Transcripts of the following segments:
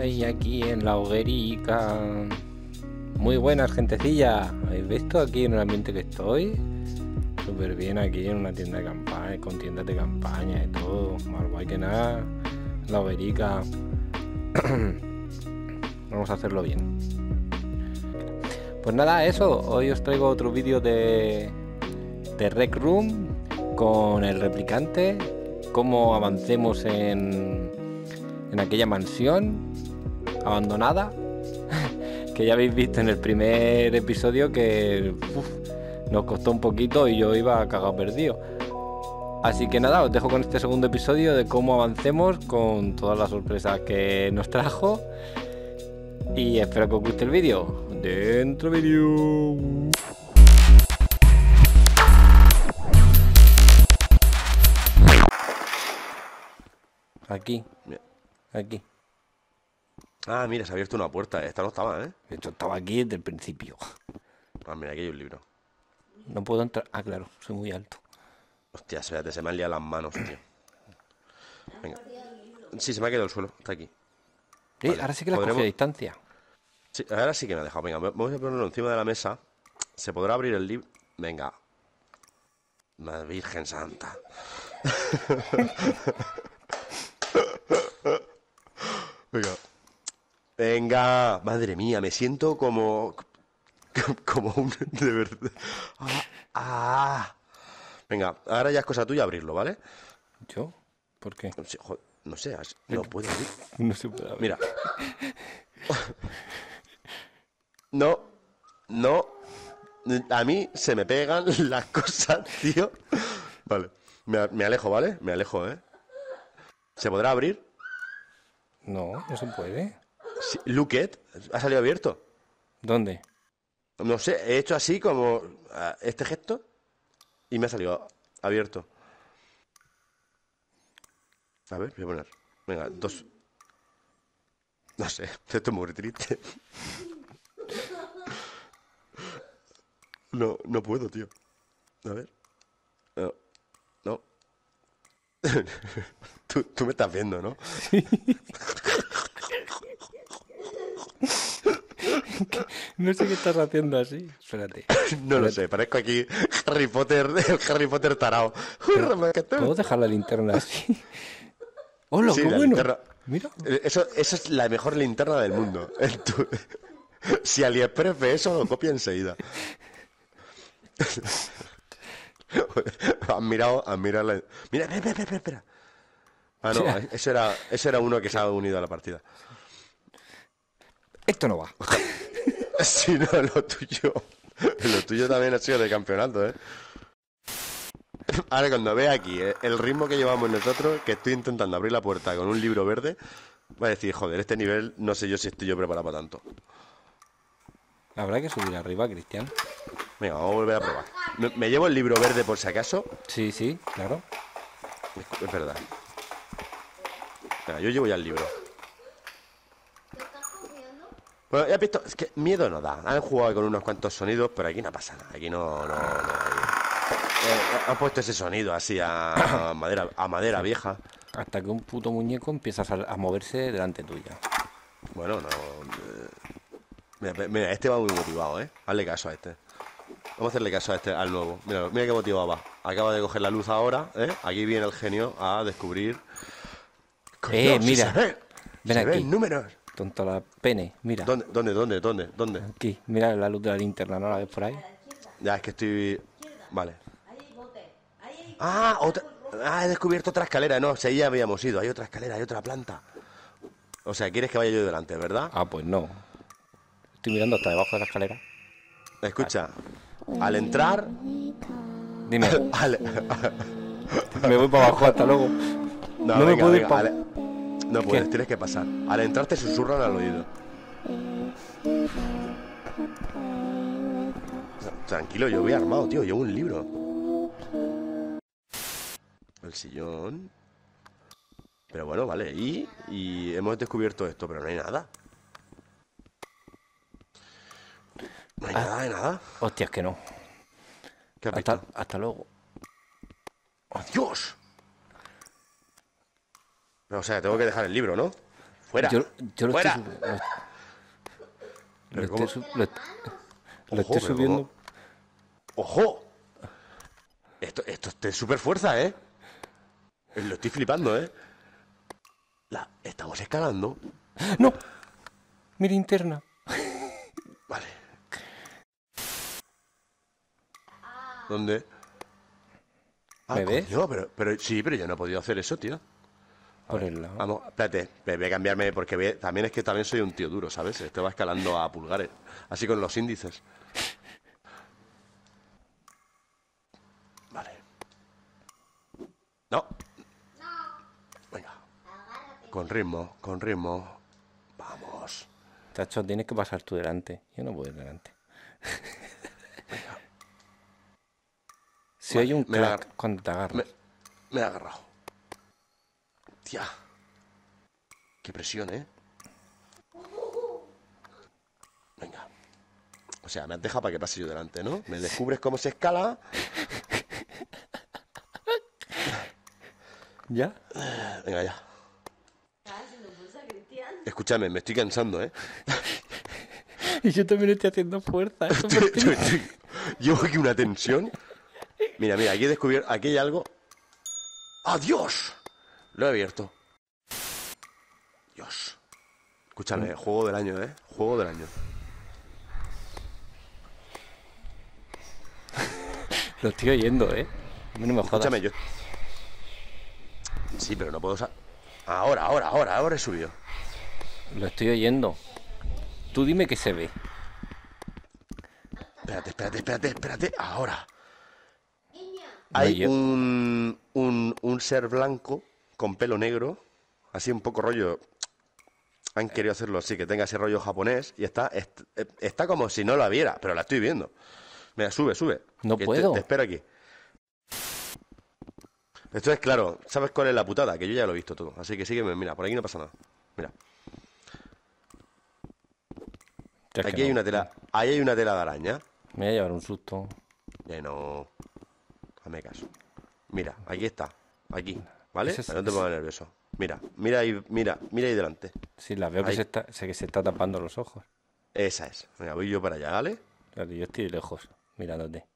Ay, aquí en la hoguerica. Muy buenas, gentecilla. ¿Habéis visto aquí en el ambiente que estoy? Súper bien aquí en una tienda de campaña, con tiendas de campaña y todo. Más guay que nada. La hoguerica. Vamos a hacerlo bien. Pues nada, eso. Hoy os traigo otro vídeo de Rec Room con el replicante. Cómo avancemos en aquella mansión abandonada que ya habéis visto en el primer episodio, que nos costó un poquito y yo iba cagado perdido. Así que nada, os dejo con este segundo episodio de cómo avancemos, con todas las sorpresas que nos trajo, y espero que os guste el vídeo. Dentro vídeo. Aquí. Ah, mira, se ha abierto una puerta. Esta no estaba, ¿eh? Esto estaba aquí desde el principio. Ah, mira, aquí hay un libro. No puedo entrar. Ah, claro, soy muy alto. Hostia, se me han liado las manos, tío. Venga. Sí, se me ha quedado el suelo. Está aquí. Sí, vale. Ahora sí que la cogido a distancia. Sí, ahora sí que me ha dejado. Venga, vamos a ponerlo encima de la mesa. ¿Se podrá abrir el libro? Venga. Madre Virgen Santa. Venga, madre mía, me siento como un... de verdad. Venga, ahora ya es cosa tuya abrirlo, ¿vale? ¿Yo? ¿Por qué? No sé, no puedo abrir. No se puede abrir. Mira. No. A mí se me pegan las cosas, tío. Vale, me alejo, ¿vale? Me alejo, ¿eh? ¿Se podrá abrir? No, no se puede. Sí, look it, ha salido abierto. ¿Dónde? No sé, he hecho así como este gesto y me ha salido abierto. A ver, voy a poner. Venga, dos. No sé, esto es muy triste. No puedo, tío. A ver. No. Tú me estás viendo, ¿no? Sí. No sé qué estás haciendo así. Espérate. No lo sé, parezco aquí Harry Potter, el Harry Potter tarao. ¿Puedo dejar la linterna así? ¡Hola, sí, qué bueno! Linterna... Mira. Eso es la mejor linterna del mundo. Si AliExpress ve eso, lo copia enseguida. Han mirado la... Mira, espera. Ah, no, eso era uno que se ha unido a la partida. Esto no va. Sí, no, lo tuyo. Lo tuyo también ha sido de campeonato, ¿eh? Ahora, cuando ve aquí el ritmo que llevamos nosotros, que estoy intentando abrir la puerta con un libro verde, va a decir, joder, este nivel no sé yo si estoy yo preparado para tanto. Habrá que subir arriba, Cristian. Venga, vamos a volver a probar. ¿Me llevo el libro verde por si acaso? Sí, claro. Es verdad. Venga, yo llevo ya el libro. Bueno, ya has visto, es que miedo no da. Han jugado con unos cuantos sonidos, pero aquí no pasa nada. Aquí no. Han puesto ese sonido así a madera vieja. Hasta que un puto muñeco empieza a moverse delante tuya. Bueno, no. Mira, este va muy motivado, ¿eh? Hazle caso a este. Vamos a hacerle caso a este, al nuevo. Mira qué motivado va. Acaba de coger la luz ahora, ¿eh? Aquí viene el genio a descubrir. Coño, mira. Se ven números. Tonto la pene, mira. ¿Dónde? Aquí, mira la luz de la linterna, ¿no la ves por ahí? Ya, es que estoy... Vale. Ah, otra... Ah, he descubierto otra escalera, no, si ahí ya habíamos ido. Hay otra escalera, hay otra planta. O sea, quieres que vaya yo delante, ¿verdad? Ah, pues no. Estoy mirando hasta debajo de la escalera. Escucha, al entrar... Dime. Me voy para abajo, hasta luego. No me puedo ir para... No puedes, tienes que pasar. Al entrar te susurran al oído. Tranquilo, yo voy armado, tío. Llevo un libro. El sillón. Pero bueno, vale. Y hemos descubierto esto, pero no hay nada. No hay nada de nada. Hostia, es que no. ¿Qué has visto? Hasta luego. ¡Adiós! O sea, tengo que dejar el libro, ¿no? Fuera. Yo fuera. Lo estoy subiendo. ¡Ojo! Esto es súper fuerza, ¿eh? Lo estoy flipando, ¿eh? Estamos escalando. ¡No! Mi linterna. Vale. ¿Dónde? Ah, ¿me ves? Coño, pero sí, pero yo no he podido hacer eso, tío. Por el lado. Vamos, espérate, voy a cambiarme porque también soy un tío duro, ¿sabes? Esto va escalando a pulgares, así con los índices. Vale. No. Venga. Con ritmo. Vamos. Tacho, tienes que pasar tú delante. Yo no puedo ir delante. Venga. Si hay un crack cuando te agarras. Me he agarrado. Tía. Qué presión, ¿eh? Venga. O sea, me has dejado para que pase yo delante, ¿no? Me descubres cómo se escala. ¿Ya? Venga, ya. Escúchame, me estoy cansando, ¿eh? Y yo también estoy haciendo fuerza. Llevo aquí una tensión. Mira, mira, aquí he descubierto... Aquí hay algo... ¡Adiós! Lo he abierto. Dios. Escúchame, juego del año, ¿eh? Juego del año. Lo estoy oyendo, ¿eh? A mí no me jodas. Escúchame, yo... Sí, pero no puedo... Ahora he subido. Lo estoy oyendo. Tú dime que se ve. Espérate. Ahora... Hay un ser blanco con pelo negro, así un poco rollo. Han querido hacerlo así, que tenga ese rollo japonés. Y está como si no la viera, pero la estoy viendo. Mira, sube. No puedo. Te espero aquí. Esto es claro, ¿sabes cuál es la putada? Que yo ya lo he visto todo. Así que sígueme, mira, por aquí no pasa nada. Mira. Aquí hay una tela. Ahí hay una tela de araña. Me voy a llevar un susto. No. Me caso. Mira, aquí está. Aquí, ¿vale? Pero no te pongas nervioso. Mira ahí delante. Sí, la veo ahí. que se está tapando los ojos. Esa es. Mira, voy yo para allá, ¿vale? Claro, yo estoy lejos, mirándote.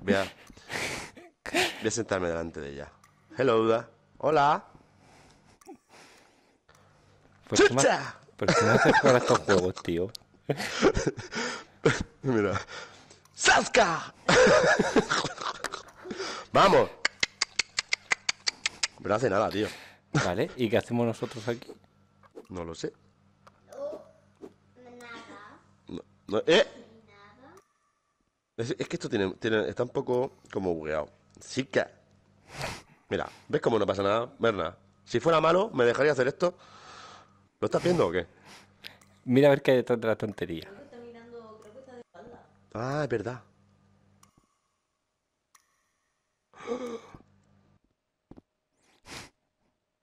Voy a sentarme delante de ella. Hello, Uda. Hola. ¡Chucha! ¿Por qué me haces jugar a estos juegos, tío? Mira. ¡Sasca! ¡Vamos! Pero no hace nada, tío. Vale, ¿y qué hacemos nosotros aquí? No lo sé. Nada. No. Es que esto está un poco como bugueado. Sí que... Mira, ¿ves cómo no pasa nada, Berna? Si fuera malo, ¿me dejaría hacer esto? ¿Lo estás viendo o qué? Mira a ver qué hay detrás de la tontería. Ah, es verdad.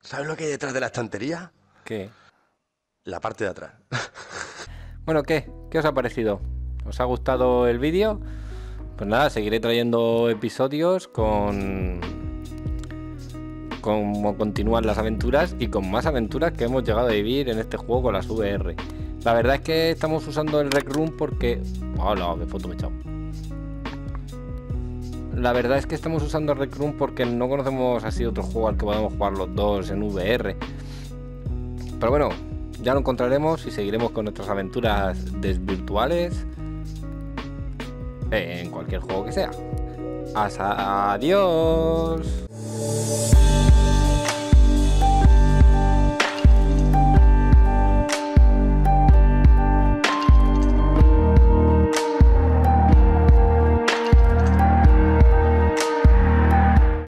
¿Sabes lo que hay detrás de la estantería? ¿Qué? La parte de atrás. Bueno, ¿qué? ¿Qué os ha parecido? ¿Os ha gustado el vídeo? Pues nada, seguiré trayendo episodios con cómo continúan las aventuras y con más aventuras que hemos llegado a vivir en este juego con las VR. La verdad es que estamos usando el Rec Room porque... ¡Hola! ¡Qué foto me he echado! La verdad es que estamos usando Rec Room porque no conocemos así otro juego al que podamos jugar los dos en VR. Pero bueno, ya lo encontraremos y seguiremos con nuestras aventuras virtuales en cualquier juego que sea. ¡Hasta adiós!